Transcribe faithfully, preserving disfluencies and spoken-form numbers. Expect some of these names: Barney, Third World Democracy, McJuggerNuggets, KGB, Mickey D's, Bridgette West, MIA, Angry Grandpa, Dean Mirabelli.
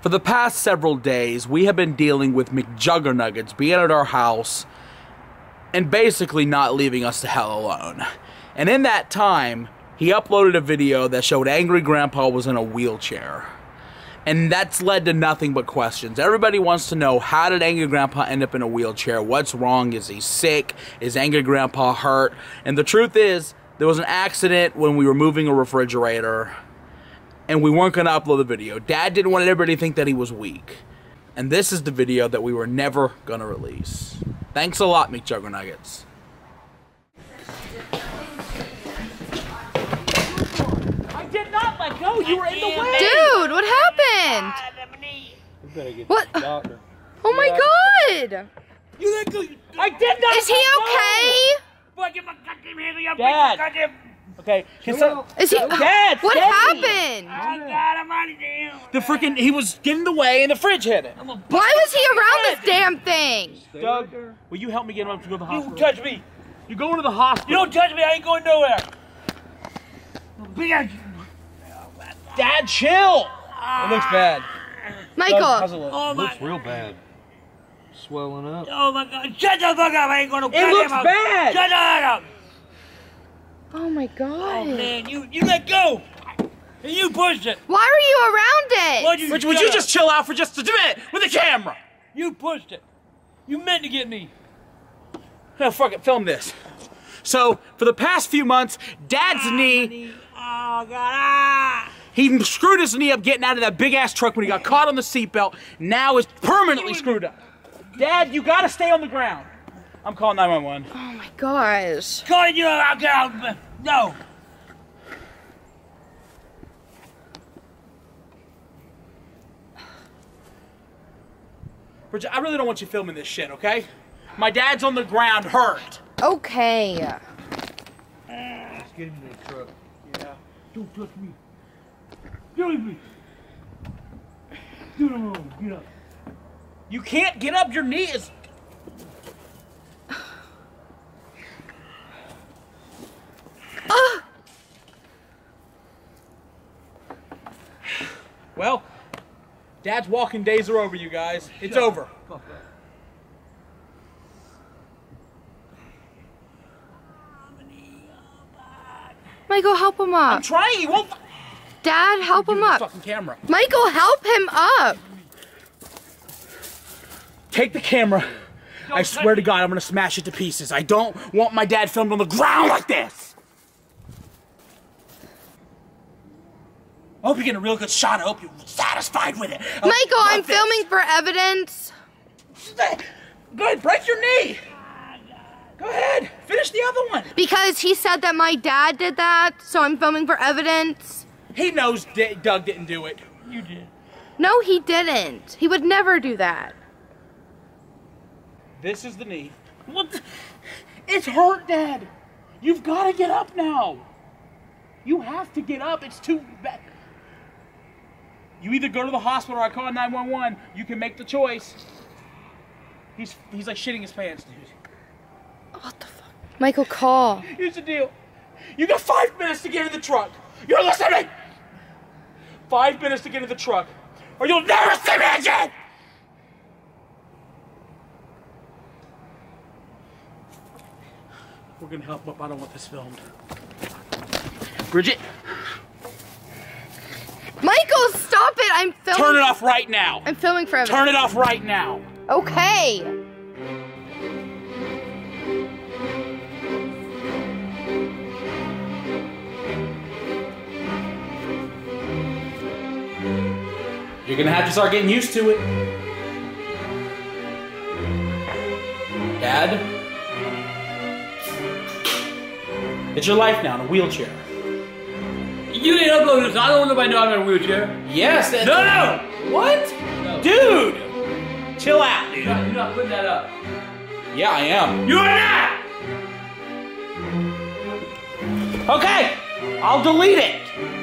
For the past several days, we have been dealing with McJuggerNuggets being at our house and basically not leaving us the hell alone. And in that time, he uploaded a video that showed Angry Grandpa was in a wheelchair. And that's led to nothing but questions. Everybody wants to know, how did Angry Grandpa end up in a wheelchair? What's wrong? Is he sick? Is Angry Grandpa hurt? And the truth is, there was an accident when we were moving a refrigerator, and we weren't going to upload the video. Dad didn't want everybody to think that he was weak. And this is the video that we were never going to release. Thanks a lot, McJuggerNuggets. I did not let go. You were in the way. Dude, what happened? What? Oh my God. You let go. I did not. Is he okay? Dad. Okay. So, Is he? Dad, what happened? Oh God, I'm out of here. The freaking, he was getting in the way and the fridge hit it. Why was he around this damn thing? Doug, will you help me get him up to go to the hospital? You touch me. You're going to the hospital. You don't touch me. I ain't going nowhere. Dad, chill. It looks bad. Michael. Doug, it look? Oh, it looks real bad. Swelling up. Oh my God. Shut the fuck up. I ain't going to It looks him bad. Up. Shut up. Oh my God! Oh man, you you let go, and you pushed it. Why were you around it? Would you, Rich, would you just chill out for just a minute with the camera? You pushed it. You meant to get me. Now fuck it, film this. So for the past few months, Dad's ah, knee. knee. Oh God! Ah. He screwed his knee up getting out of that big ass truck when he got caught on the seatbelt. Now it's permanently screwed up. Dad, you gotta stay on the ground. I'm calling nine one one. Oh my gosh. Calling you out, get out. No. Bridgette, I really don't want you filming this shit, okay? My dad's on the ground hurt. Okay. Let's get him in the truck. Yeah. Don't touch me. Don't leave me. Do no wrong. Get up. You can't get up. Your knee is. Well, Dad's walking days are over, you guys. It's Shut over. Up. Michael, help him up. I'm trying. He won't. Dad, help him up. Fucking camera. Michael, help him up. Take the camera. Don't I swear to God, I'm gonna smash it to pieces. I don't want my dad filmed on the ground like this. I hope you get a real good shot. I hope you're satisfied with it. Michael, I'm this. filming for evidence. Go ahead, break your knee. Go ahead, finish the other one. Because he said that my dad did that, so I'm filming for evidence. He knows D Doug didn't do it. You did. No, he didn't. He would never do that. This is the knee. What the? It's hurt, Dad. You've got to get up now. You have to get up. It's too bad. You either go to the hospital or I call nine one one. You can make the choice. He's he's like shitting his pants, dude. What the fuck? Michael, call. Here's the deal. You got five minutes to get in the truck. You're listening. Five minutes to get in the truck, or you'll never see me again. We're gonna help up. I don't want this filmed. Bridgette. Michael, stop it! I'm filming. Turn it off right now. I'm filming for evidence. Turn it off right now. Okay. You're gonna have to start getting used to it. Dad? It's your life now in a wheelchair. You didn't upload this. I don't want nobody to know I'm in a wheelchair. Yes. That's no, no. What? No. Dude. Chill out, dude. You're not, you're not putting that up. Yeah, I am. You're not. Okay. I'll delete it.